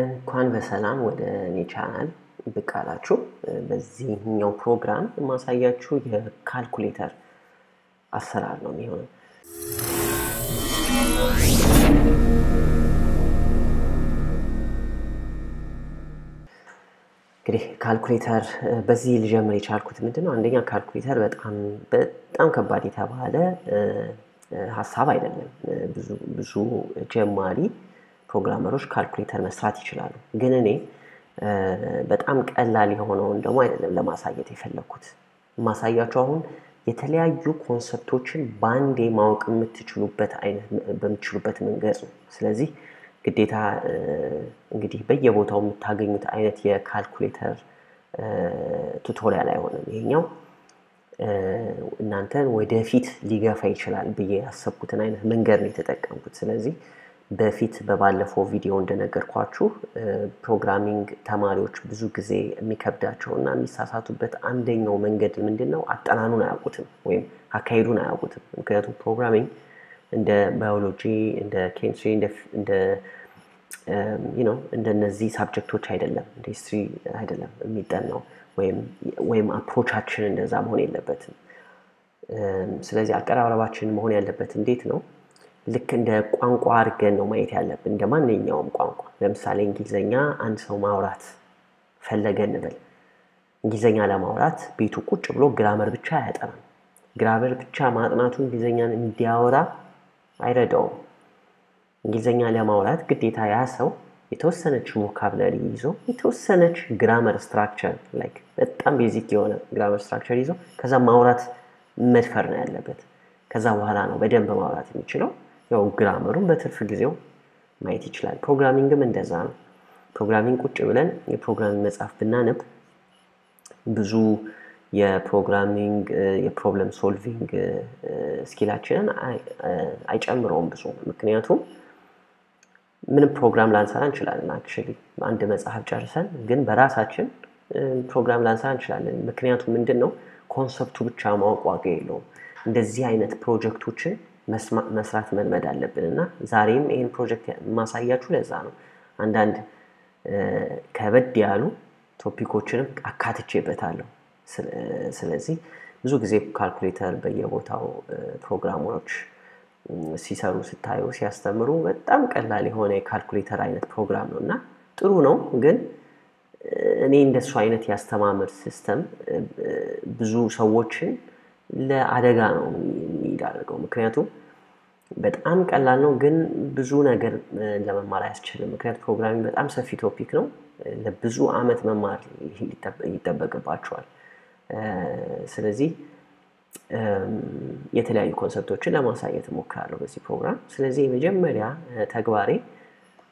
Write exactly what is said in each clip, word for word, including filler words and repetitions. እንኳን በሰላም ወደ እኔ ቻናል ብቅ አላችሁ በዚህኛው ፕሮግራም ማሳያችሁ የካልኩሌተር አሰራር ነው የሚሆነው እንግዲህ ካልኩሌተር በዚህ ልጀምር ይቻልኩት ምንድነው አንደኛ ካልኩሌተር በጣም በጣም ከባድ የተባለ ሐሳብ አይደለም ብዙ ብዙ ጀማሪ ፕሮግራመሮች ካልኩሌተር መስራት ይችላሉ ግን እኔ በጣም ቀላል የሆነውን ደግሞ አይደለም ለማሳየት የፈለኩት ማሳያችሁ አሁን የተለያዩ ኮንሰፕቶችን ባንዴ ማወቅ የምትችሉበት አይነት በሚችሉበት መንገድ ስለዚህ ግዴታ እንግዲህ በየቦታው የምታገኙት አይነት የካልኩሌተር ቱቶሪያል አይሆንም ይሄኛው እናንተ ወደፊት ሊገፋ ይችላል በየያሰብኩትን አይነት መንገድ ነው የተጠቀምኩት ስለዚህ በፊት በባለፈው ቪዲዮ እንደነገርኳችሁ ፕሮግራሚንግ ተማሪዎች ብዙ ጊዜ የሚከብዳቸውና የሚሳሳቱበት አንደኛው መንገድ ምንድነው አጠናኑን አያውቁትም ወይም አካሄዱን አያውቁትም ምክንያቱም ፕሮግራሚንግ እንደ ባዮሎጂ እንደ ኬሚስትሪ እንደ እንደ you know እንደነዚህ ሰብጀክቶች አይደለም እንደ ሂስትሪ አይደለም የሚጠናው ወይም ወይም አፕሮቻችን እንደዛ መሆን የለበትም ስለዚህ አቀራረባችን መሆን ያለበት እንዴት ነው ልክ እንደ ቋንቋ አርገን ነው ማየት ያለብን እንደማንኛውም ቋንቋ ለምሳሌ እንግሊዘኛ አንድ ሰው ማውራት ፈለገን በል እንግሊዘኛ ለማውራት ቤቱ ቁጭ ብሎ ግራመር ብቻ ያጠናል ግራመር ብቻ ማጥናቱ እንግሊዘኛን እንዲያወራ አይረዳውም እንግሊዘኛ ለማውራት ግዴታ ያ ሰው የተወሰነች ቮካብላሪ ይዞ የተወሰነች ግራመር ስትራክቸር ላይክ በጣም ቤዚክ የሆነ ግራመር ስትራክቸር ይዞ ከዛ ማውራት መድፈር ነው ያለበት ከዛ በኋላ ነው በደንብ ማውራት የሚችለው ያው ግራመሩን በትርፍ ጊዜው ማየት ይችላል ፕሮግራሚንግም እንደዛ ነው ፕሮግራሚንግ ቁጭ ብለን የፕሮግራሚንግ መጻፍ ብናነብ ብዙ የፕሮግራሚንግ የፕሮብለም ሶልቪንግ ስኪላችንን አይጨምረውም ብዙ ምክንያቱም ምንም ፕሮግራም ላንሰራ እንችላለን አክቹሊ አንድ መጻፍ ጨርሰን ግን በራሳችን ፕሮግራም ላንሰራ እንችላለን ምክንያቱም ምንድነው ኮንሰፕቱ ብቻ ማወቅ ዋጋ የለውም እንደዚህ አይነት ፕሮጀክቶችን መስራት መልመድ አለብንና ዛሬም ይሄን ፕሮጀክት ማሳያችሁ ለዛ ነው አንድ አንድ ከበድ ያሉ ቶፒኮችንም አካትቼበታለሁ ስለዚህ ብዙ ጊዜ ካልኩሌተር በየቦታው ፕሮግራሞች ሲሰሩ ስታዩ ሲያስተምሩ በጣም ቀላል የሆነ የካልኩሌተር አይነት ፕሮግራም ነውና ጥሩ ነው ግን እኔ እንደሱ አይነት ያስተማመር ሲስተም ብዙ ሰዎችን ለአደጋ ነው የሚያደርገው ምክንያቱም በጣም ቀላል ነው ግን ብዙ ነገር ለመማር ያስችላል ምክንያቱም ፕሮግራሚንግ በጣም ሰፊ ቶፒክ ነው ለብዙ አመት መማር ይተበቀባቸዋል ስለዚህ የተለያዩ ኮንሰፕቶችን ለማሳየት ሞክራለሁ በዚህ ፕሮግራም ስለዚህ መጀመሪያ ተግባሬ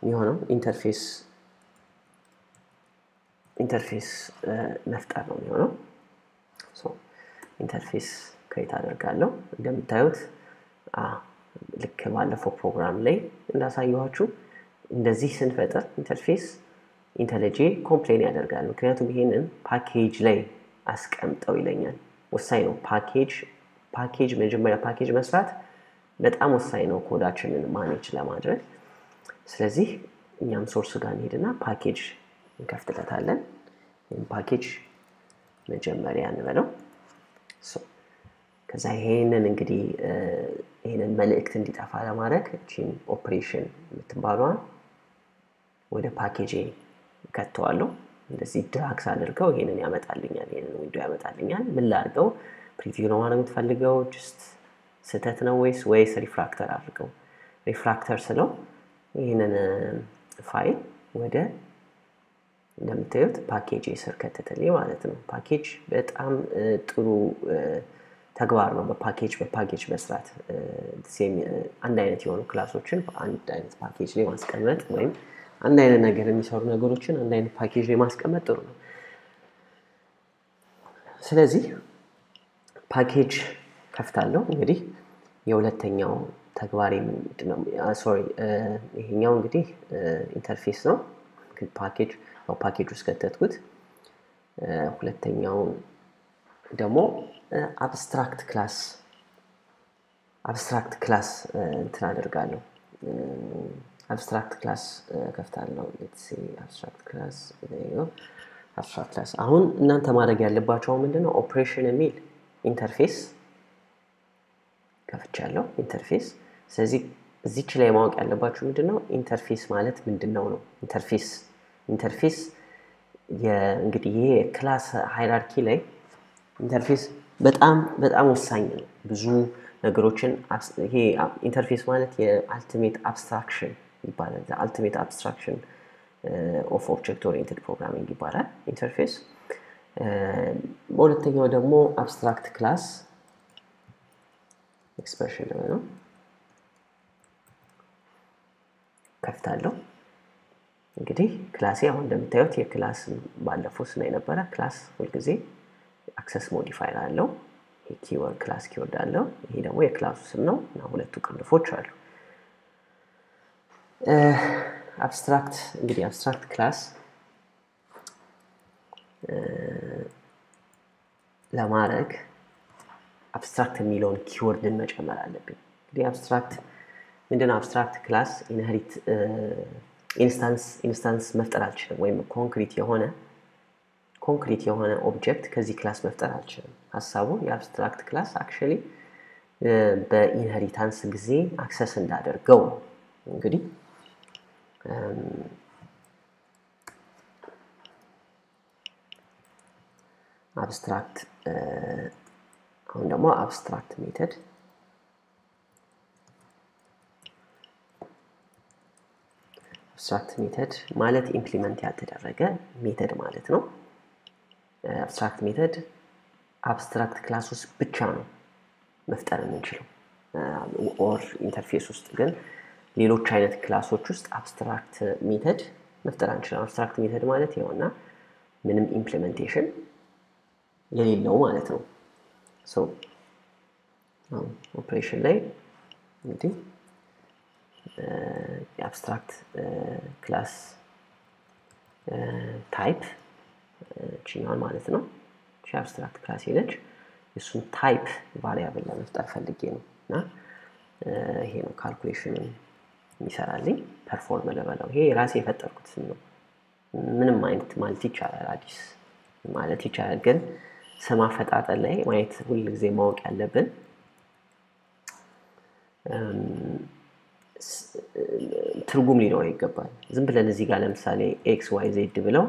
የሚሆነው ኢንተርፌስ ኢንተርፌስ መፍጠር ነው የሚሆነው ሶ ኢንተርፌስ ክሬት አደርጋለሁ እንደምታዩት አ ልክ ባለፈው ፕሮግራም ላይ እንዳሳየኋችሁ እንደዚህ ስንፈጥር ኢንተርፌስ ኢንተለጂ ኮምፕሌን ያደርጋል ምክንያቱም ይሄንን ፓኬጅ ላይ አስቀምጠው ይለኛል ወሳኝ ነው ፓኬጅ ፓኬጅ መጀመሪያ ፓኬጅ መስራት በጣም ወሳኝ ነው ኮዳችንን ማኔጅ ለማድረግ ስለዚህ እኛም ሶርስ ጋር እንሄድና ፓኬጅ እንከፍትለታለን ይሄን ፓኬጅ መጀመሪያ እንበለው ሶ ከዛ ይሄንን እንግዲህ ይሄንን መልእክት እንዲጠፋ ለማድረግ እቺን ኦፕሬሽን የምትባለዋን ወደ ፓኬጅ ከተዋለው እንደዚህ ድራግስ አድርገው ይሄንን ያመጣልኛል ይሄንን ዊንዶ ያመጣልኛል ምን ላድርገው ፕሪቪው ነው ማለት ፈልገው just ስተት ነው ወይስ ወይስ ሪፍራክተር አድርገው ሪፍራክተር ስለው ይሄንን ፋይል ወደ እንደምታዩት ፓኬጅ ስር ከተተለይ ማለት ነው ፓኬጅ በጣም ጥሩ ተግባር ነው በፓኬጅ በፓኬጅ መስራት ሴም አንድ አይነት የሆኑ ክላሶችን በአንድ አይነት ፓኬጅ ላይ ማስቀመጥ ወይ አንድ አይነት ነገር የሚሰሩ ነገሮችን አንድ አይነት ፓኬጅ ላይ ማስቀመጥ ጥሩ ነው ስለዚህ ፓኬጅ ከፍታለሁ እንግዲህ የሁለተኛው ተግባሪ ምንድነው ሶሪ ይሄኛው እንግዲህ ኢንተርፌስ ነው ፓኬጅ ነው ፓኬጅ ውስጥ ከተተኩት ሁለተኛው ደግሞ አብስትራክት ክላስ አብስትራክት ክላስ እንትን አደርጋለሁ abstract class uh, let's see abstract class there you go abstract class ahun enanta maareg yallebaachu mindino operation emil interface kafchallo interface sezi ezich lay maawq yallebaachu mindino interface maalet mindinno no interface interface ye engidi ye class hierarchy lay interface betam betam wessany no bizu negrochen he interface maalet ye ultimate abstraction the ultimate abstraction Uh, of object-oriented programming ይባላል interface ሁለተኛው ደግሞ abstract class expression ነው ከፍታለሁ እንግዲህ ክላሴ አሁን እንደምታዩት የክላስ ባለፈው ስለ የነበረ ክላስ ሁልጊዜ access modifier አለው ይሄ keyword class keyword አለው ይሄ ደግሞ የክላሱ ስም ነው እና ሁለቱ ቅንድፎች አሉ abstract the abstract class la marek abstract milon keyword in mechamer allebin the abstract midden abstract class inherit uh, instance instance mefter alchilem wem concrete yehone concrete yehone object kezi class mefter alchilem hasabu the abstract class actually uh, the inheritance gize access ndadergew engidi Um, abstract uh, on the more abstract method abstract method mallet implement yatederege method mallet no uh, abstract method abstract class us bicha no mefter eminchilu uh, or interface us gen ሌሎች አይነት ክላሶች ውስጥ አብስትራክት ሜተድ መፍጠር እንችላለን አብስትራክት ሜተድ ማለት ይሆንና ምንም ኢምፕሊሜንቴሽን የሌለው ማለት ነው ሶ ኦፕሬሽን ላይ እንዴ አብስትራክት ክላስ ታይፕ ቺኛል ማለት ነው ቺ አብስትራክት ክላስ ይለች እሱን ታይፕ ቫሪያብል ለመፍጠር ፈልጌ ነውና ይሄ ነው ካልኩሌሽኑን ይሰራልኝ ፐርፎርም ለበለው ይሄ ራሴ ፈጠርኩት ነው ምንም አይነት ማለት ይቻላል አዲስ ማለት ይቻላል ግን ሰማ ፈጣጣል ላይ ማለት ሁሉ ግዜ ማወቅ ያለብን ትርጉም ሊኖር ይገባል ዝም ብለን እዚህ ጋር ለምሳሌ x y z ብለው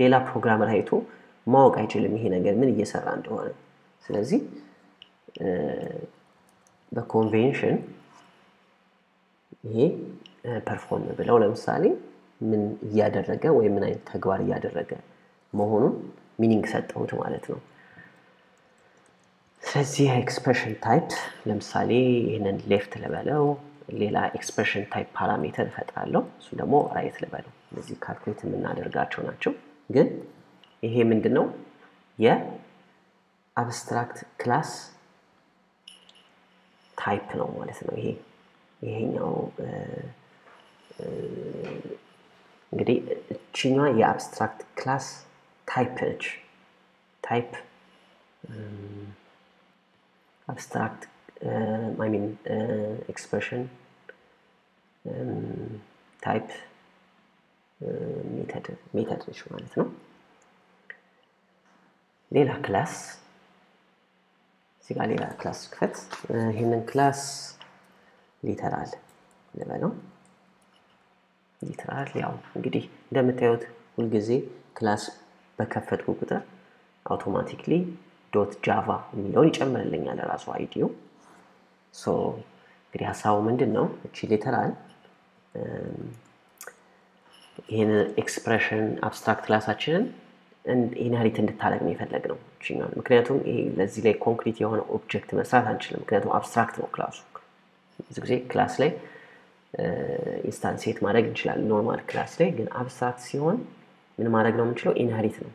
ሌላ ፕሮግራመር አይቶ ማወቅ አይችልም ይሄ ነገር ምን እየሰራ እንደሆነ ስለዚህ the convention ይሄ ፐርፎርም ብለው ለምሳሌ ምን ያደረገ ወይ ምን አይነት ተግባር ያደረገ መሆኑን ሚኒንግ ሰጠውት ማለት ነው ስለዚህ ኤክስፕሬሽን ታይፕ ለምሳሌ ይሄንን ሌፍት ለበለው ሌላ ኤክስፕሬሽን ታይፕ ፓራሜትር ፈጥራለሁ እሱ ደግሞ ራይት ለበለው ስለዚህ ካልኩሌት እናደርጋቸው ናቸው ግን ይሄ ምንድነው የአብስትራክት ክላስ type ነው ማለት ነው ይሄ ይሄኛው እንግዲህ ቺኛ የአብስትራክት ክላስ type edge type abstract uh, I mean uh, expression um, type uh, method method ማለት ነው ሌላ ክላስ ሲጋሊ ያ ክላስ ክፈት ይሄንን ክላስ ሊተራል ለበለው ሊተራል ያው እንግዲህ እንደምታዩት ሁሉ ጊዜ ክላስ በከፈትኩ ቁጥር አውቶማቲካሊ .java የሚለውን ይጨምርልኛል ራሱ አይዲው ሶ እንግዲህ ሐሳቡ ምንድነው እቺ ሊተራል ይሄን ኤክስፕሬሽን አብስትራክት ክላሳችንን and inherit እንድታደርግ ነው የፈለግነው እቺኛው ምክንያቱም ይሄ ለዚህ ላይ ኮንክሪት የሆነ ኦብጀክት መስራት አንችልም ምክንያቱም አብስትራክት ነው ክላሱ እዚህ ግዜ ክላስ ላይ ኢንስታንሲየት ማድረግ እንችላለን ኖርማል ክላስ ላይ ግን አብስትራክት ሲሆን ምን ማድረግ ነው የምንችለው inherit ነው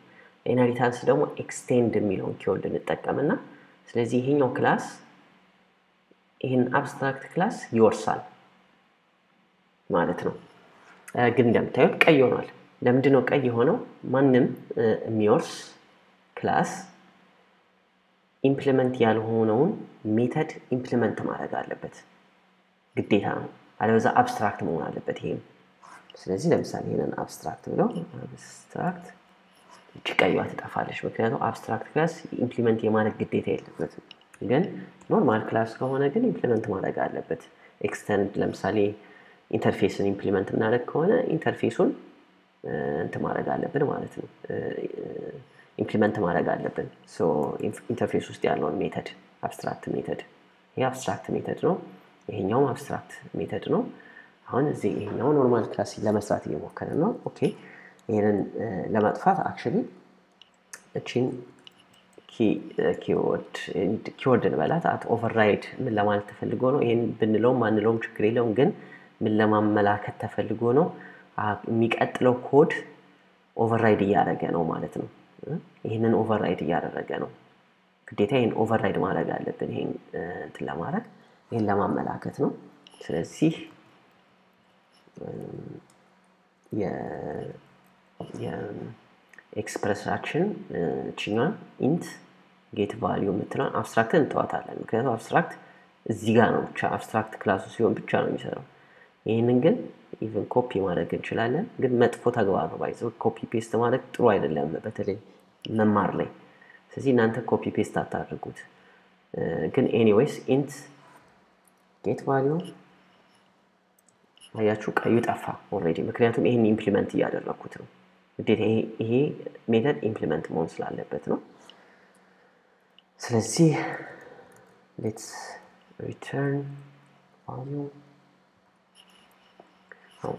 inheritance ደግሞ extend የሚለውን keyword እንጠቀምና ስለዚህ ይሄኛው ክላስ ይሄን አብስትራክት ክላስ ይወርሳል ማለት ነው ግን እንደምታዩት ቀይ ሆኗል ለምንድን ነው ቀይ ሆነው ማንንም የሚወርስ ክላስ ኢምፕሊመንት ያልሆነውን ሜተድ ኢምፕሊመንት ማድረግ አለበት ግዴታ ነው አለበለዚያ አብስትራክት መሆን አለበት ይሄም ስለዚህ ለምሳሌ ይሄንን አብስትራክት ብለው አብስትራክት ይችቀያው ተጣፋለሽ ምክንያቱም አብስትራክት ክላስ ኢምፕሊመንት የማድረግ ግዴታ የለበት ግን ኖርማል ክላስ ከሆነ ግን ኢምፕሊመንት ማድረግ አለበት ኤክስተንድ ለምሳሌ ኢንተርፌስን ኢምፕሊመንት እናደርግ ከሆነ ኢንተርፌሱን እንት ማድረግ አለብን ማለት ነው ኢምፕሊመንት ማድረግ አለብን ሶ ኢንተርፌስ ውስጥ ያለው ሜተድ አብስትራክት ሜተድ ይሄ አብስትራክት ሜተድ ነው ይሄኛው አብስትራክት ሜተድ ነው አሁን እዚህ ይሄኛው ኖርማል ክላስ ለመስራት እየሞከረ ነው ኦኬ ይሄን ለማጥፋት አክቹሊ እቺን ኪ ኪወርድ እንት ኪወርድ ለማለት አት ኦቨርራይድ ምን ለማለት ተፈልጎ ነው ይሄን ብንለው ማንለውም ችግር የለውም ግን ምን ለማመላከት ተፈልጎ ነው የሚቀጥለው ኮድ ኦቨርራይድ ያደረገ ነው ማለት ነው ይሄንን ኦቨርራይድ ያደረገ ነው ግዴታ ይሄን ኦቨርራይድ ማድረግ አለብን ይሄን እንት ለማለት ይሄን ለማመላከት ነው ስለዚህ የ የ ኤክስፕረስ አክሽን እቺኛ int get value ምትለው አብስትራክት እንተዋታለን ምክንያቱም አብስትራክት እዚህ ጋር ነው ብቻ አብስትራክት ክላሱ ሲሆን ብቻ ነው የሚሰራው ይሄንን ግን even copy ማድረግ እንችላለን ግን መጥፎ ተግባር ነው ባይዘው copy paste ማድረግ ጥሩ አይደለም በተለይ መማር ላይ ስለዚህ እናንተ copy paste አታድርጉት ግን anyways int get value አያቹ ቀዩ ጠፋ already ምክንያቱም ይሄን ኢምፕሊመንት ያደረኩት ነው ግዴታ ይሄ ሜተድ ኢምፕሊመንት መሆን ስላለበት ነው ስለዚህ let's return value አው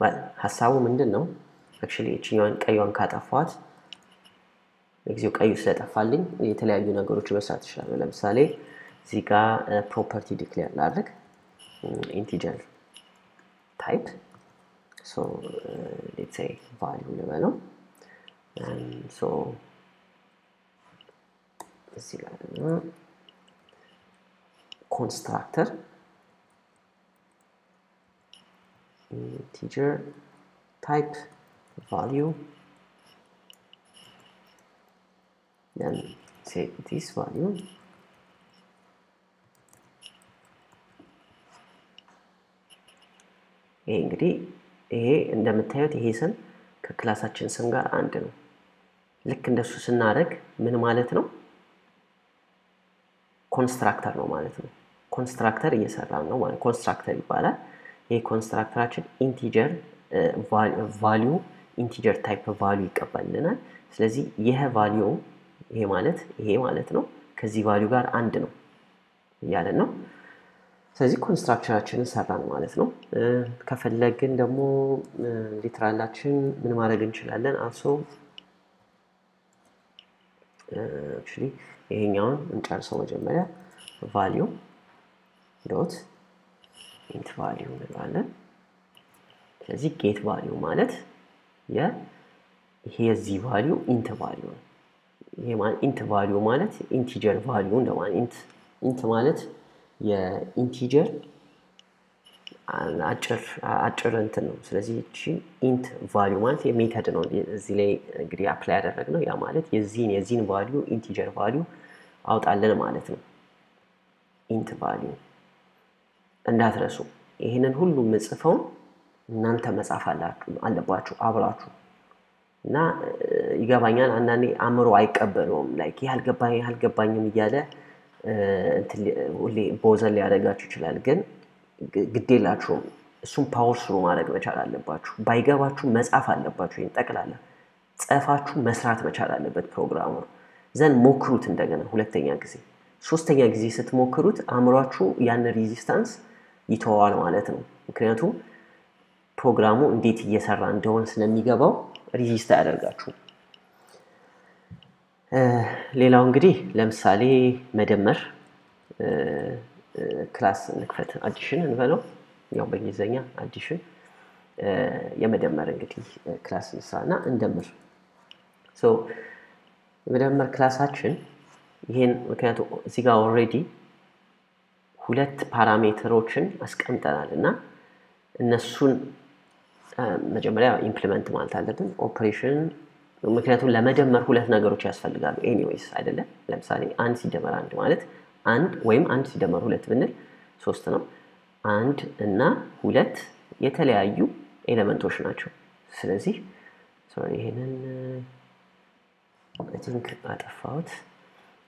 ማለት ሐሳቡ ምንድነው actually እቺኛን ቀዩን ካጠፋት ለጊዜው ቀዩ ስለጠፋልኝ የተለያዩ ነገሮች መስራት ይችላል ለምሳሌ እዚህ ጋር property declare ላድርግ integer type so uh, let's say value level and so let's see uh, constructor integer type value then say this value እንግዲህ ይሄ እንደምታዩት ይሄ ሰን ከክላሳችን ሰን ጋር አንድ ነው ልክ እንደሱ ስናደርግ ምን ማለት ነው ኮንስትራክተር ነው ማለት ነው ኮንስትራክተር እየሰራን ነው ማለት ኮንስትራክተር ይባላል ይሄ ኮንስትራክተራችን ኢንቲጀር ቫልዩ ኢንቲጀር ታይፕ ቫልዩ ይቀበልልናል ስለዚህ ይሄ ቫልዩ ይሄ ማለት ይሄ ማለት ነው ከዚህ ቫልዩ ጋር አንድ ነው ይያለ ነው ስለዚህ ኮንስትራክተራችንን ሰራን ማለት ነው ከፈለግን ደግሞ ሊትራላችን ምን ማድረግ እንችላለን አሶ እሺ ይሄኛው እንጨርሰው መጀመሪያ value dot int value እንላለን ስለዚህ get value ማለት ያ ይሄ የዚህ value int value ነው ይሄ ማለት int value ማለት integer value እንደማለት int int ማለት የኢንቲጀር አጭር አጭር እንትን ነው ስለዚህ እቺ int value ማለት የሜተድ ነው እዚህ ላይ እንግዲህ አፕላይ ያደረግነው ያ ማለት የዚህን የዚህን value integer value አውጣለን ማለት ነው int value እንዳትረሱ ይሄንን ሁሉ መጽፈው እናንተ መጻፍ አለባችሁ አብራችሁ እና ይገባኛል አንዳንዴ አምሮ አይቀበሉም ላይክ ያልገባኝ ያልገባኝም ይያለ እንት ቦዘል ያደረጋችሁ ይችላል ግን ግዴላችሁ እሱን ፓወር ስሩ ማድረግ መቻል አለባችሁ ባይገባችሁ መጻፍ አለባችሁ እንጠቅላላ ጽፋችሁ መስራት መቻል አለበት ፕሮግራሙ ዘን ሞክሩት እንደገና ሁለተኛ ጊዜ ሶስተኛ ጊዜ ስትሞክሩት አምራችሁ ያን ሬዚስታንስ ይተዋል ማለት ነው ምክንያቱም ፕሮግራሙ እንዴት እየሰራ እንደሆነ ስለሚገባው ሬዚስት ያደርጋችሁ ሌላው እንግዲህ ለምሳሌ መደመር ክላስ ንክፈት አዲሽን እንበለው ያው በእንግሊዘኛ አዲሽን የመደመር እንግዲህ ክላስ እንሳና እንደምር ሶ መደመር ክላሳችን ይሄን ወከያቱ እዚህ ጋር ኦሬዲ ሁለት ፓራሜትሮችን አስቀምጠናልና እነሱን መጀመሪያ ኢምፕሊመንት ማለት አለብን ኦፕሬሽን ምክንያቱም ለመደመር ሁለት ነገሮች ያስፈልጋሉ ኤኒዌይስ አይደለ ለምሳሌ አንድ ሲደመር አንድ ማለት አንድ ወይም አንድ ሲደመር ሁለት ብንል ሶስት ነው አንድ እና ሁለት የተለያዩ ኤለመንቶች ናቸው ስለዚህ ሶሪ ይሄንን I think አጠፋሁት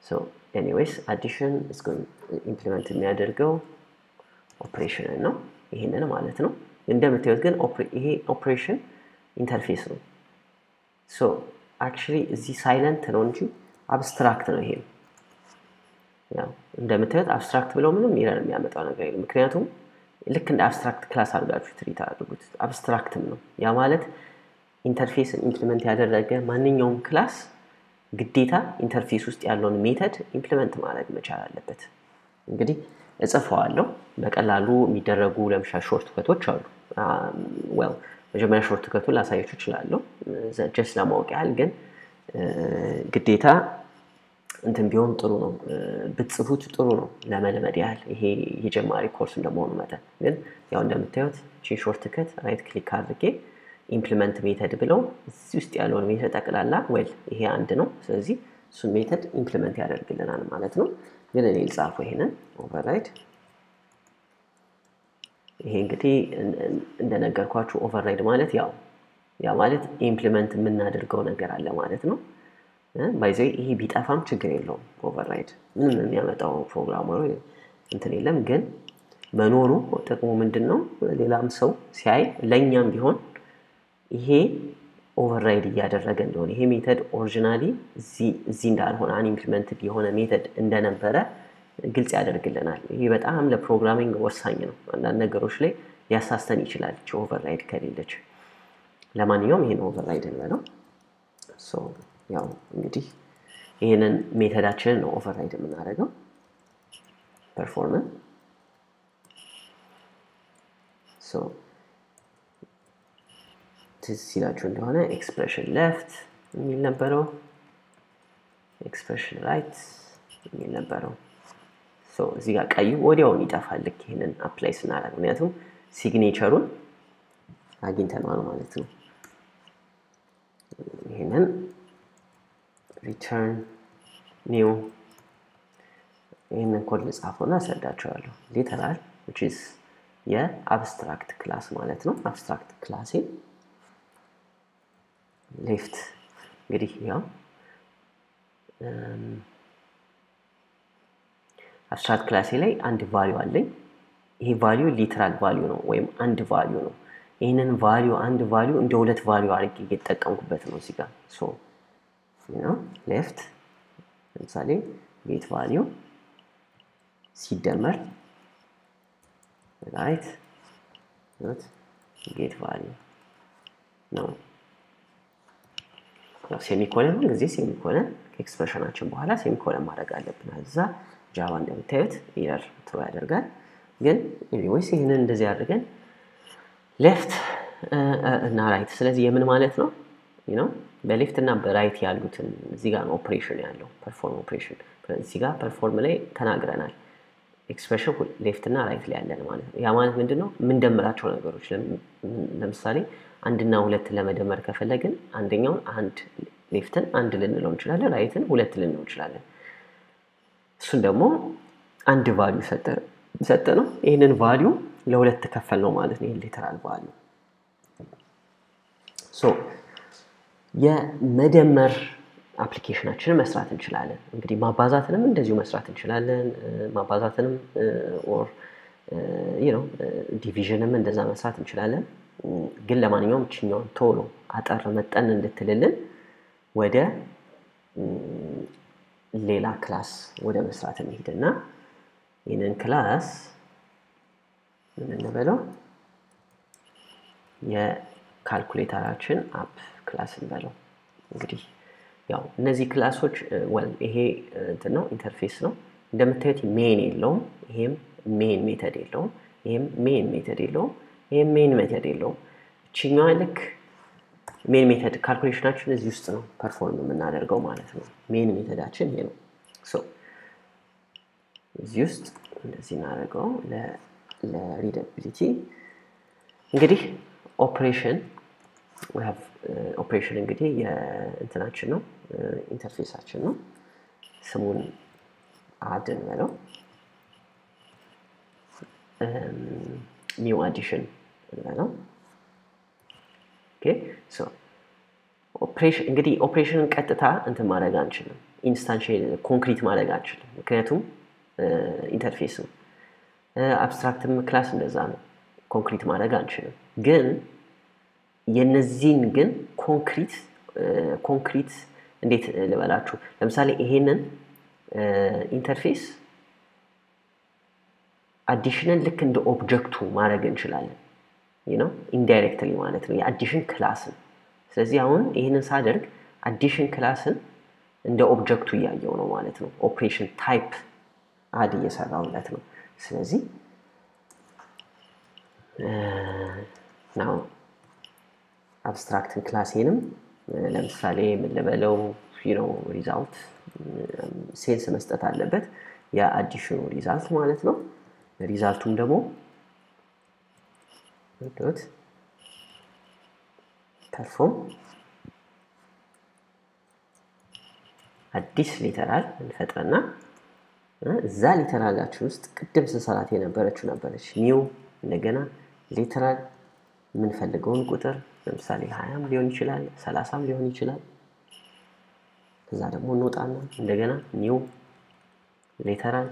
so anyways addition is going implement የሚያደርገው operation ነው ይሄንን ማለት ነው እንደምታዩት ግን ይሄ operation interface ነው so actually እዚህ silent ነው እንጂ abstract ነው ይሄ ያው እንደምታዩት abstract ብለው ምንም ይላል የሚያመጣው ነገር የለም ምክንያቱም ልክ እንደ abstract class አድርጋችሁ ትሪት አድርጉት abstract ነው ያ ማለት interface implement ያደረገ ማንኛውም class ግዴታ interface ውስጥ ያለውን method implement ማድረግ መቻል አለበት እንግዲህ እጽፈዋለሁ በቀላሉ የሚደረጉ ለምሳሌ shortcuts አሉ well መጀመሪያ shortcut ላሳያችሁ እችላለሁ just ለማወቅ ያህል ግን ግዴታ እንትን ቢሆን ጥሩ ነው ብትጽፉት ጥሩ ነው ለመለመድ ያህል ይሄ የጀማሪ ኮርስ እንደመሆኑ መጠን ግን ያው እንደምታዩት ቺ ሾርትከት ራይት ክሊክ አድርጌ ኢምፕሊመንት ሜተድ ብለው እዚህ ውስጥ ያለውን ሜተድ ተቀላላ ወይ ይሄ አንድ ነው ስለዚህ ሱ ሜተድ ኢምፕሊመንት ያደርግልናል ማለት ነው ግን እኔ ልጻፈው ይሄንን ኦቨርራይድ ይሄ እንግዲህ እንደነገርኳችሁ ኦቨርራይድ ማለት ያው ያ ማለት ኢምፕሊመንት ምን እናደርገው ነገር አለ ማለት ነው By the way, he beat a farm ችግር የለውም override. ምንም የሚያመጣው ፕሮግራመሩ እንትን የለም ግን መኖሩ ጥቅሙ ምንድነው? ሌላም ሰው ሲያይ ለኛም ቢሆን ይሄ override ያደረገ እንደሆነ ይሄ ሜተድ ኦሪጅናሊ እዚ እዚ እንዳልሆነ አን ኢምፕሊመንትድ የሆነ ሜተድ እንደነበረ ግልጽ ያደርግልናል። ይሄ በጣም ለፕሮግራሚንግ ወሳኝ ነው. አንዳንድ ነገሮች ላይ ያሳስተን ይችላል override ከሌለች። ለማንኛውም ይሄን override እንበለው so ያው እንግዲህ ይሄንን ሜተዳችንን ነው ኦቨርራይድ የምናደርገው performance so this ሲላችሁ እንደሆነ expression left የሚል ነበረው expression right የሚል ነበረው so እዚህ ጋር ቀዩ ወዲያውን ይጠፋል ልክ ይሄንን አፕላይ ስናደርግ ምክንያቱም ሲግኔቸሩን አግኝተናል ማለት ነው ይሄንን return new in the code ጻፈውና ሰዳቸዋለሁ literal which is yeah abstract class ማለት ነው abstract class left እንግዲህ ያው abstract class ላይ አንድ value አለኝ ይሄ value literal value ነው ወይም አንድ value ነው ይሄንን value አንድ value እንደ ሁለት value አድርጌ እየተጠቀምኩበት ነው እዚህ ጋር so you know left ለምሳሌ get value ሲደመር right not get value no ሴሚኮለን እንግዲህ ሴሚኮለን ኤክስፕሬሽናችን በኋላ ሴሚኮለን ማድረግ አለብን አዛ ጃቫ እንደምታዩት ኤረር ትሮ ያደርጋል ግን anyways ይሄንን እንደዚህ አድርገን left እና right ስለዚህ የምን ማለት ነው you know በሌፍት እና በራይት ያሉትን እዚህ ጋር ኦፕሬሽን ያለው ፐርፎርም ኦፕሬሽን እዚህ ጋር ፐርፎርም ላይ ተናግረናል ኤክስፕሬሽን ሌፍት እና ራይት ላይ ያለን ማለት ነው ያ ማለት ምንድነው ምን ደምራቸው ነገሮች ለምሳሌ አንድ እና ሁለት ለመደመር ከፈለግን አንደኛው አንድ ሌፍትን አንድ ልንለው እንችላለን ራይትን ሁለት ልንለው እንችላለን እሱ ደግሞ አንድ ቫልዩ ሰጠን ሰጠነው ይሄንን ቫልዩ ለሁለት ከፈለው ማለት ነው ሊተራል ቫልዩ ሶ የመደመር አፕሊኬሽናችንን መስራት እንችላለን እንግዲህ ማባዛትንም እንደዚሁ መስራት እንችላለን ማባዛትንም or you know divisionንም እንደዛ መስራት እንችላለን ግን ለማንኛውም እቺኛው ቶሎ አጠር መጠን እንድትልልን ወደ ሌላ ክላስ ወደ መስራት እንሄድና ይሄንን ክላስ ምን እንደበለው የካልኩሌተራችን አፕ ክላስ እንበለው እንግዲህ ያው እነዚህ ክላሶች well ይሄ እንትን ነው ኢንተርፌስ ነው እንደምታዩት ሜን የለውም ይሄም ሜን ሜተድ የለውም ይሄም ሜን ሜተድ የለውም ይሄም ሜን ሜተድ የለውም እቺኛው ልክ ሜን ሜተድ ካልኩሌሽናችን እዚህ ውስጥ ነው ፐርፎርም የምናደርገው ማለት ነው ሜን ሜተዳችን ይሄ ነው ሶ እዚህ ውስጥ እንደዚህ እናደርገው ለ ለሪደቢሊቲ እንግዲህ ኦፕሬሽን we have uh, operation እንግዲህ የእንትናችን ነው ኢንተርፌሳችን ነው ስሙን አድን ነው new addition ነው Okay, so operation get the operation at the ta and the maraganchil instantiated concrete maraganchil. Creatum interface abstract class in the zan concrete maraganchil. Gun yenazin gun concrete concrete and it levelatu. Lemsali henen interface additional like in the object to maraganchil. You know, indirectly ማለት ነው addition class ስለዚህ አሁን ይሄንን ሳደርግ addition class እንደ ኦብጀክቱ ያያየው ነው ማለት ነው operation type አድ እየሰራውለት ነው ስለዚህ now abstract class ይንም ለምሳሌ ምን ልበለው you know result sense መስጠት አለበት ያ addition result ማለት ነው resultቱም ደግሞ Good. Perform at this literal and fetrana. The literal that choose could salati number two number new legana literal min felagon gutter and sali hayam leonichilla salasam leonichilla Zadamunotana legana new literal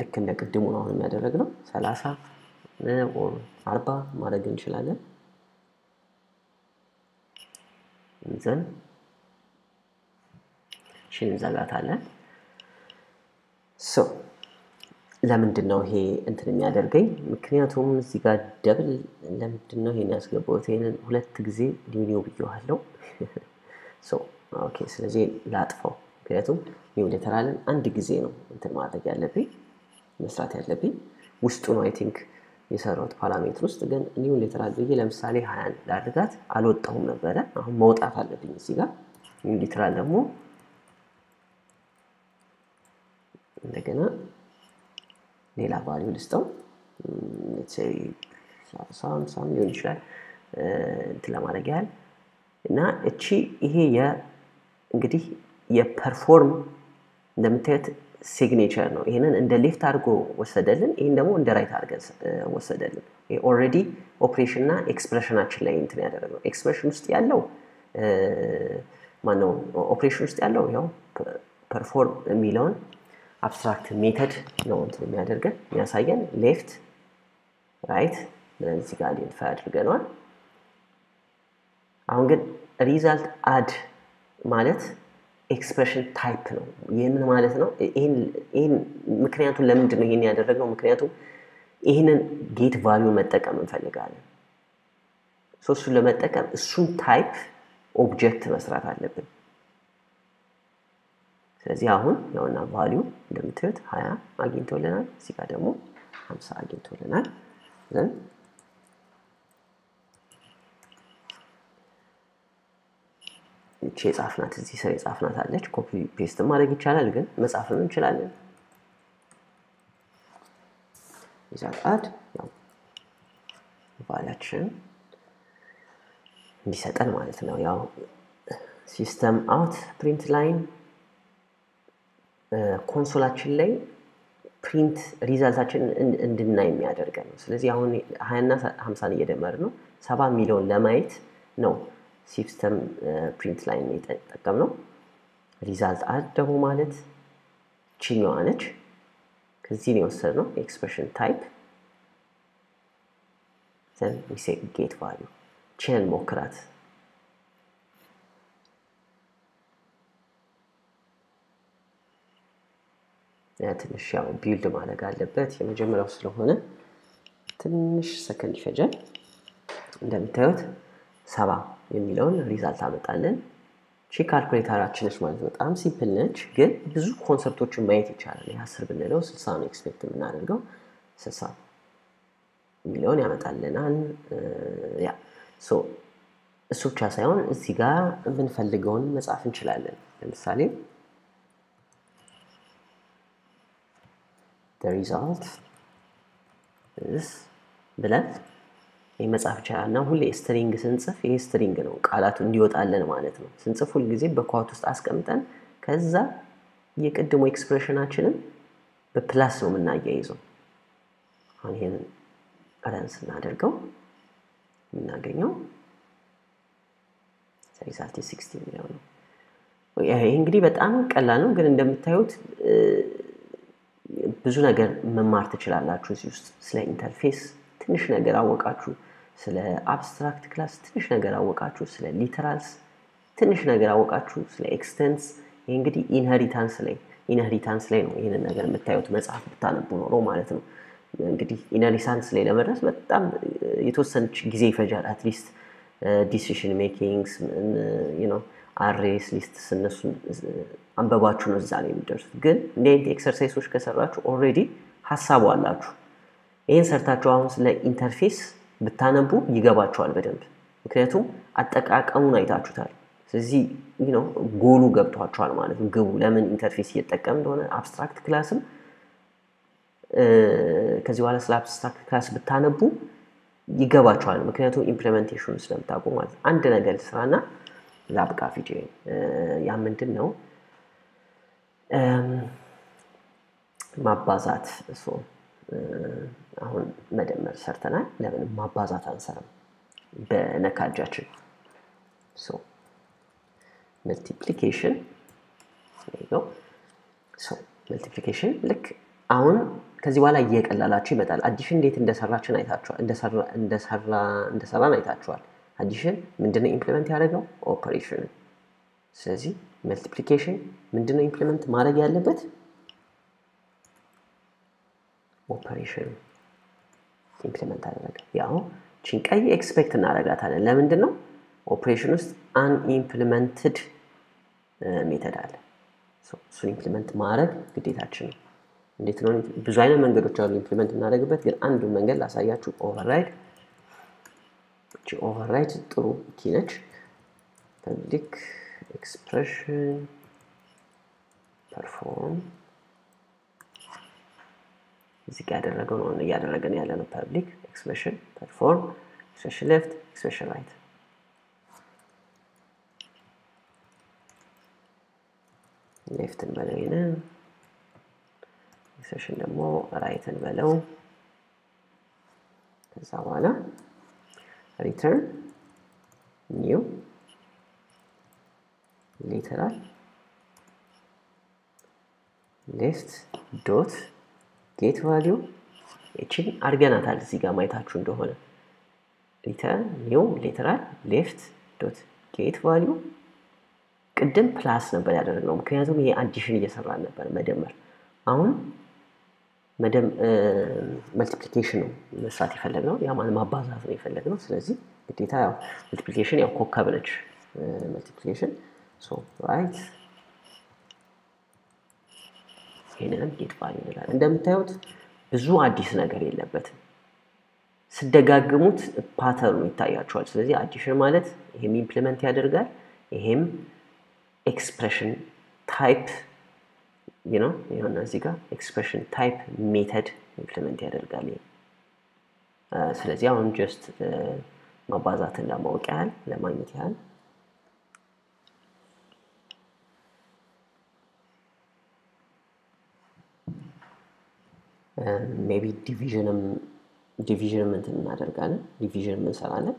lick and the good demo on the salasa. Or Arba Maragan Chilada Then Shinzalatala So Lemon did know he entered the other game. Mcreatum Ziga double Lemon did know he asked about and let the new video hello. So, okay, so the lat for Creatum, new literal and the Gizeno, the Mata Galapi, Mister Telepi, Wuston, I think. Is a road parameters again new literal William Sally hand that that a lot of number mode of a living cigar new literal move again a value stone let's say some some usual till I'm again now a cheap here get a perform them that signature no ይሄንን እንደ ሌፍት አድርጎ ወሰደልን ይሄን ደግሞ እንደ ራይት አድርገ ወሰደልን ይሄ ኦሬዲ ኦፕሬሽን እና ኤክስፕሬሽናችን ላይ እንትን ያደረገው ኤክስፕሬሽን ውስጥ ያለው ማነው ኦፕሬሽን ውስጥ ያለው ያው ፐርፎርም የሚለውን አብስትራክት ሜተድ ነው እንትን የሚያደርገን የሚያሳየን ሌፍት ራይት ለዚህ ጋር ዲፋይን አድርገናል አሁን ግን ሪዛልት አድ ማለት Expression type ነው ይሄንን ማለት ነው ይሄን ይሄን ምክንያቱን ለምንድን ነው ይሄን ያደረገው ምክንያቱም ይሄንን ጌት ቫልዩ መጠቀም እንፈልጋለን ሶሱ ለመጠቀም እሱን type object መስራት አለብን ስለዚህ አሁን ያውና ቫልዩ እንደምትይት ሃያ አግኝቶልናል እዚህ ጋር ደግሞ ሃምሳ አግኝቶልናል ዘን Chase after that is this is after that let's copy paste the market channel again. Let's after them channel is that add no violation. This is the one that's now system out print line console actually print results actually in the name. The other guy so let's see how many I'm sorry you remember no seven million limit no. System uh, print line made it no? Results are the home on it chino on it no? Expression type then we say get value chain mokrat that is shall build the managal the bet you know of Slovene then second figure then third Saba የሚለውን ሪዛልት አመጣለን ቼክ ካልኩሌተራችን እሱ ማለት በጣም ሲምፕል ነች ግን ብዙ ኮንሰፕቶችን ማየት ይቻላል አስር ብንለው ስልሳ ነው ኤክስፔክት የምናደርገው ስልሳ ሚሊዮን ያመጣልናል ያ ሶ እሱ ብቻ ሳይሆን እዚህ ጋር ብንፈልገውን መጻፍ እንችላለን ለምሳሌ the result is ብለን የመጻፍ ቻናልና ሁሌ ስትሪንግ ስንጽፍ ይሄ ስትሪንግ ነው ቃላቱ እንዲወጣለን ማለት ነው ስንጽፍ ሁሉ ጊዜ በኳት ውስጥ አስቀምጠን ከዛ የቀደመው ኤክስፕሬሽናችንን በፕላስ ነው እናያይዘው አሁን ይሄን አላንስ እናደርገው እናገኘው። ሪዛልት ስድስት ነው ነው። ይሄ እንግዲህ በጣም ቀላል ነው ግን እንደምታዩት ብዙ ነገር መማር ትችላላችሁ እዚህ ውስጥ ስለ ኢንተርፌስ ትንሽ ነገር አወቃችሁ ስለ አብስትራክት ክላስ ትንሽ ነገር አወቃችሁ ስለ ሊተራልስ ትንሽ ነገር አወቃችሁ ስለ ኤክስቴንስ ይሄ እንግዲህ ኢንሄሪታንስ ላይ ኢንሄሪታንስ ላይ ነው ይሄን ነገር መታየት መጻፍ ብታነቡ ነው ማለት ነው እንግዲህ ኢንሄሪታንስ ላይ ለመድረስ በጣም የተወሰነች ጊዜ ይፈጃል at least Uh, decision makings, uh, you know, arrays, lists, and ambabachu no zani miders. Good, then the exercise which kasarachu already hasabu alachu. Answer tachu ahun sila interface betanabu yigabachu albedemb. Mknyatum atakak amuna itachutal. Sezi, you know, golu gabtachu al maletum gabu lemen interface yetakam ndone abstract class ከዚ በኋላ ስለ abstract class betanabu ይገባቸዋል ምክንያቱም ኢምፕሊሜንቴሽኑን ስለምታቆ ማለት አንድ ነገር ስራና ላብቃ ፊጂ ያ ምንድነው ማባዛት ሶ አሁን መደመር ሰርተናል ለምን ማባዛት አንሰራም በነካጃችን ሶ multiplication ነው ሶ multiplication ልክ አሁን ከዚህ በኋላ እየቀላላችሁ ይመጣል አዲሽን እንዴት እንደሰራችን አይታችኋል እንደሰራ እንደሰራ እንደሰራን አይታችኋል አዲሽን ምንድነው ኢምፕሊመንት ያደረገው ኦፕሬሽን ስለዚህ multiplication ምንድነው ኢምፕሊመንት ማድረግ ያለበት ኦፕሬሽን ኢምፕሊመንት አደረገ ያው ቺንቀይ ኤክስፔክት እናደርጋታለን ለምንድን ነው ኦፕሬሽን ውስጥ አን ኢምፕሊመንትድ ሜተድ አለ ሶ ሱ ኢምፕሊመንት ማድረግ ግዴታችን ነው እንዴት ነው ብዙ አይነት መንገዶች አሉ ኢምፕሊመንት እናደርግበት ግን አንዱ መንገድ ላሳያችሁ ኦቨርራይድ እቺ ኦቨርራይድ ጥሩ ኪነች public expression perform እዚህ ጋር ያደረገው ነው ያደረገን ያለነው public expression perform expression left expression right left እንበለውና expression ደግሞ right እንበለው ከዛ በኋላ return new literal left dot get value እቺን አርገናታል እዚህ ጋር ማይታችሁ እንደሆነ return new literal left dot get value ቅድም ፕላስ ነበር ያደረግነው ምክንያቱም ይሄ አዲሽን እየሰራን ነበር መደመር አሁን መደም multiplication ነው መስራት ይፈልጋል ያ ማለት ማባዛት ነው ይፈልጋል ስለዚህ ግዴታ ያው multiplication ያው ኮከብ ነች multiplication so right ይሄንን get value ይላል እንደምታዩት ብዙ አዲስ ነገር የለበትም ስደጋግሙት ፓተርኑ ይታያችኋል ስለዚህ addition ማለት ይሄም ኢምፕሊመንት ያደርጋል ይሄም expression type you know you know እዚህ ጋር expression type method implement ያደርጋል ስለዚህ አሁን just ማባዛትን ለማወቅ ያህል ለማግኘት ያህል maybe division division እንትን እናደርጋለን division እንሰራለን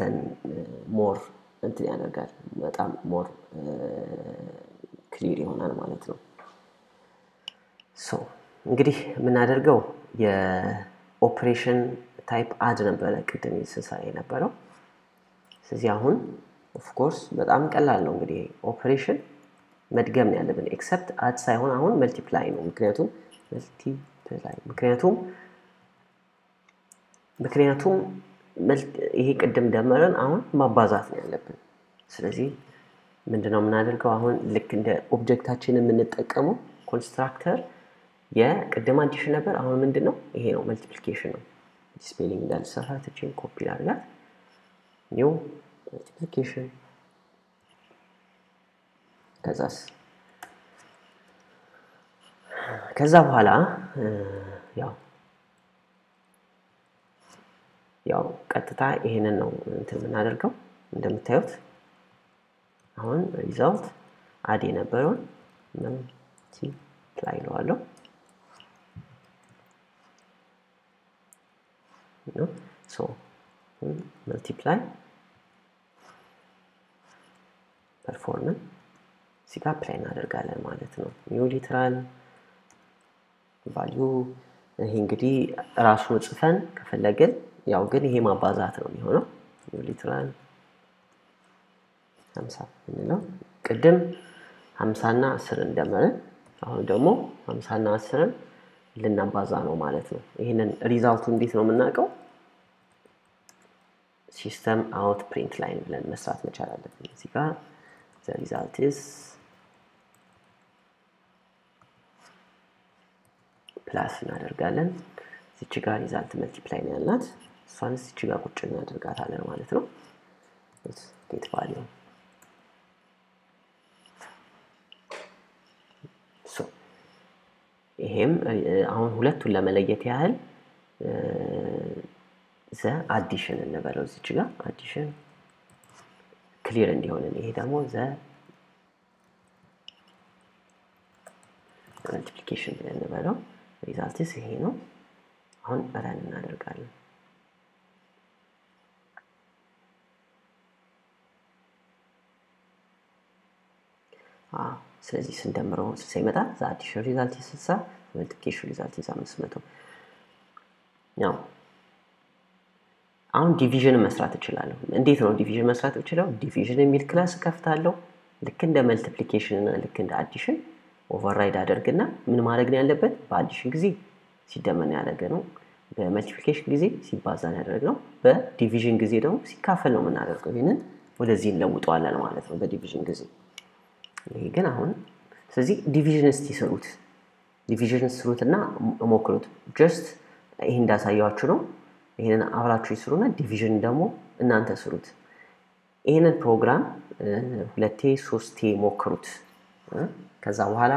then more እንትን ያደርጋል በጣም more clear ይሆናል ማለት ነው ሶ እንግዲህ ምን አደርገው የኦፕሬሽን ታይፕ አድ ነበር ለቅድም እየሰራ የነበረው ስለዚህ አሁን ኦፍ ኮርስ በጣም ቀላል ነው እንግዲህ ኦፕሬሽን መድገም ነው ያለብን except አድ ሳይሆን አሁን multiply ነው ምክንያቱም multiply ምክንያቱም ምክንያቱም ይሄ ቅድም ደመረን አሁን ማባዛት ነው ያለብን ስለዚህ ምንድነው ምናደርገው አሁን ልክ እንደ ኦብጀክታችንን የምንጠቀመው ኮንስትራክተር የቅድም አዲሽን ነበር አሁን ምንድነው ይሄ ነው multiplication ነው ስፔሊንግ እንዳልሰራ ተጨን ኮፒ አድርጋት new multiplication ከዛስ ከዛ በኋላ ያው ያው ቀጥታ ይሄንን ነው እንትን እናደርገው እንደምታዩት አሁን ሪዛልት አድ የነበረው ምን ሲፕላይ ነው አለው ሶ multiply perform እዚህ ጋር አፕላይ እናደርጋለን ማለት ነው new literal value ይሄ እንግዲህ ራሱ ጽፈን ከፈለግን ያው ግን ይሄ ማባዛት ነው የሚሆነው new literal fifty ነው ቀደም fifty እና ten እንደመረ አሁን ደግሞ fifty እና ten ልናባዛ ነው ማለት ነው ይሄንን ሪዛልቱ እንዴት ነው የምናቀው ሲስተም አውት ፕሪንት ላይን ብለን መስራት መቻል አለብን እዚህ ጋር the result is plus እናደርጋለን እዚህ ጋር result multiply ነው ያላት እሷን እዚህ ጋር ቁጭ እናደርጋታለን ማለት ነው get value so ይሄም አሁን ሁለቱን ለመለየት ያህል ዘ addition እንበለው እዚህ ጋር addition clear እንዲሆነን ይሄ ደግሞ ዘ multiplication እንበለው result is ይሄ ነው አሁን አራን እናደርጋለን አዎ ስለዚህ ስንደምረው ሲመጣ ዘ addition result is sixty multiplication result is five hundred now አሁን ዲቪዥን መስራት እችላለሁ እንዴት ነው ዲቪዥን መስራት እችላለሁ ዲቪዥን የሚል ክላስ ከፍታለሁ ልክ እንደ መልቲፕሊኬሽን እና ልክ እንደ አዲሽን ኦቨርራይድ አደርግና ምን ማድረግ ነው ያለበት በአዲሽን ጊዜ ሲደመን ያደረገ ነው በመልቲፕሊኬሽን ጊዜ ሲባዛ ያደረገ ነው በዲቪዥን ጊዜ ደግሞ ሲካፈል ነው የምናደርገው ይሄንን ወደዚህ እንለውጣለን ማለት ነው በዲቪዥን ጊዜ ይሄ ግን አሁን ስለዚህ ዲቪዥን እስቲ ሰሩት ዲቪዥን ስሩትና ሞክሩት just ይሄን ዳሳያችሁ ነው ይሄንን አብራችሁ ይስሩና ዲቪዥን ደግሞ እናንተ ስሩት ይሄንን ፕሮግራም ሁለቴ ሶስቴ ሞክሩት ከዛ በኋላ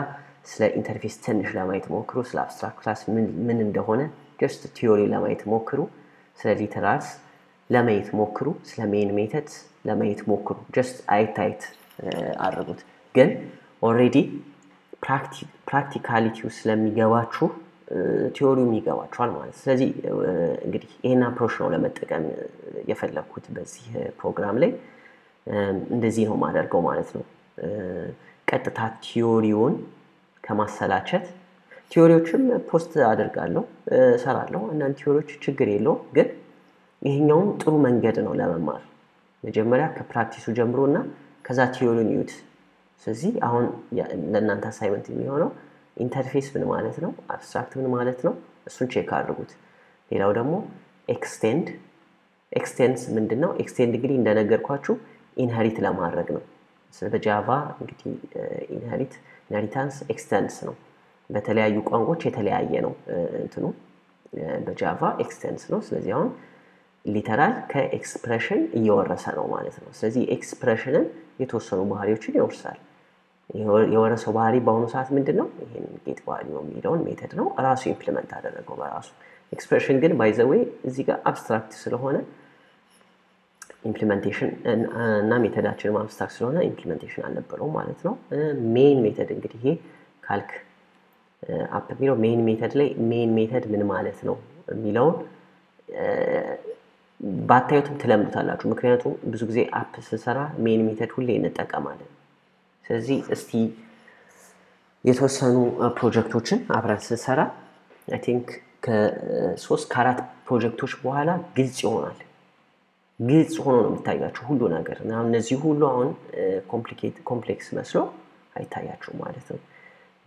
ስለ ኢንተርፌስ ትንሽ ለማየት ሞክሩ ስለ አብስትራክት ክላስ ምን ምን እንደሆነ just theory ለማየት ሞክሩ ስለ literals ለማየት ሞክሩ ስለ main methods ለማየት ሞክሩ just አይታይት አድርጉት ግን already practicality ስለሚገባችሁ ቲዮሪውም ይገባችኋል ማለት ስለዚህ እንግዲህ ይሄን አፕሮች ነው ለመጠቀም የፈለኩት በዚህ ፕሮግራም ላይ እንደዚህ ነው ማደርገው ማለት ነው ቀጥታ ቲዮሪውን ከማሰላቸት ቲዮሪዎችም ፖስት አደርጋለሁ ሰራለሁ እና ቲዮሪዎች ችግር የለውም ግን ይሄኛው ጥሩ መንገድ ነው ለመማር መጀመሪያ ከፕራክቲሱ ጀምሮና ከዛ ቲዮሪውን ይዩት ስለዚህ አሁን ለእናንተ አሳይመንት የሚሆነው ኢንተርፌስ ምን ማለት ነው አብስትራክት ምን ማለት ነው እሱን ቼክ አድርጉት ሌላው ደግሞ ኤክስቴንድ ኤክስቴንስ ምንድነው ኤክስቴንድ እንግዲህ እንደነገርኳችሁ ኢንሄሪት ለማድረግ ነው ስለዚህ ጃቫ እንግዲህ ኢንሄሪት ኢንሄሪታንስ ኤክስቴንስ ነው በተለያዩ ቋንቋዎች የተለያየ ነው እንትኑ በጃቫ ኤክስቴንስ ነው ስለዚህ አሁን ሊተራል ከኤክስፕሬሽን እየወረሰ ነው ማለት ነው ስለዚህ ኤክስፕሬሽንን የተወሰኑ ባህሪዎችን ይወርሳል የወረሰው ባህሪ ባሁን ሰዓት ምንድነው ይሄን get value የሚለውን ሜተድ ነው ራሱ ኢምፕሊመንት አደረገው በራሱ ኤክስፕሬሽን ግን ባይ ዘ ዌይ እዚህ ጋር አብስትራክት ስለሆነ ኢምፕሊሜንቴሽን እና ሜተዳችን አብስትራክት ስለሆነ ኢምፕሊሜንቴሽን አልነበረው ማለት ነው ሜይን ሜተድ እንግዲህ ይሄ ካልክ አፕ የሚለው ሜይን ሜተድ ላይ ሜይን ሜተድ ምን ማለት ነው የሚለውን ባታዩትም ተለምዱታላችሁ ምክንያቱም ብዙ ጊዜ አፕ ስሰራ ሜይን ሜተድ ሁሌ እንጠቀማለን ስለዚህ እስቲ የተወሰኑ ፕሮጀክቶችን አብራን ስንሰራ አይ ቲንክ ከ3 ካራት ፕሮጀክቶች በኋላ ግልጽ ይሆናል ግልጽ ሆኖ ነው የሚታያችሁ ሁሉ ነገር እና እነዚህ ሁሉ አሁን ኮምፕሊኬትድ ኮምፕሌክስ መስሎ አይታያችሁ ማለት ነው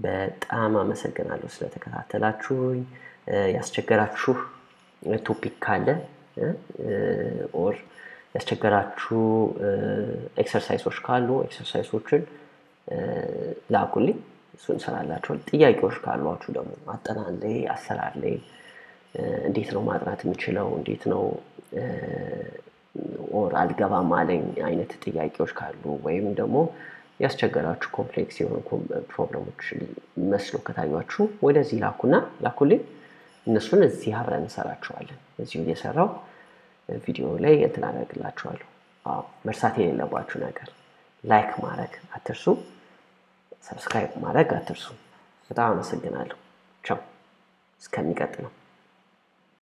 በጣም አመሰግናለሁ ስለተከታተላችሁኝ ያስቸገራችሁ ቶፒክ ካለ ኦር ያስቸገራችሁ ኤክሰርሳይሶች ካሉ ኤክሰርሳይሶችን ላኩልኝ እሱን ሰላላችሁ ጥያቄዎች ካሏችሁ ደግሞ አጠናን ላይ አሰራር ላይ እንዴት ነው ማጥራት የምችለው እንዴት ነው ኦር አልገባ ማለኝ አይነት ጥያቄዎች ካሉ ወይም ደግሞ ያስቸገራችሁ ኮምፕሌክስ የሆኑ ፕሮብሌሞች መስሎ ከታያችሁ ወደዚህ ላኩና ላኩልኝ እነሱን እዚህ አብረን እንሰራቸዋለን እዚሁ እየሰራው ቪዲዮ ላይ እተናገራችኋለሁ አዎ መርሳት የሌለባችሁ ነገር ላይክ ማድረግ አትርሱ ሰብስክራይብ ማድረግ አትርሱ በጣም አመሰግናለሁ ቻው እስከሚቀጥለው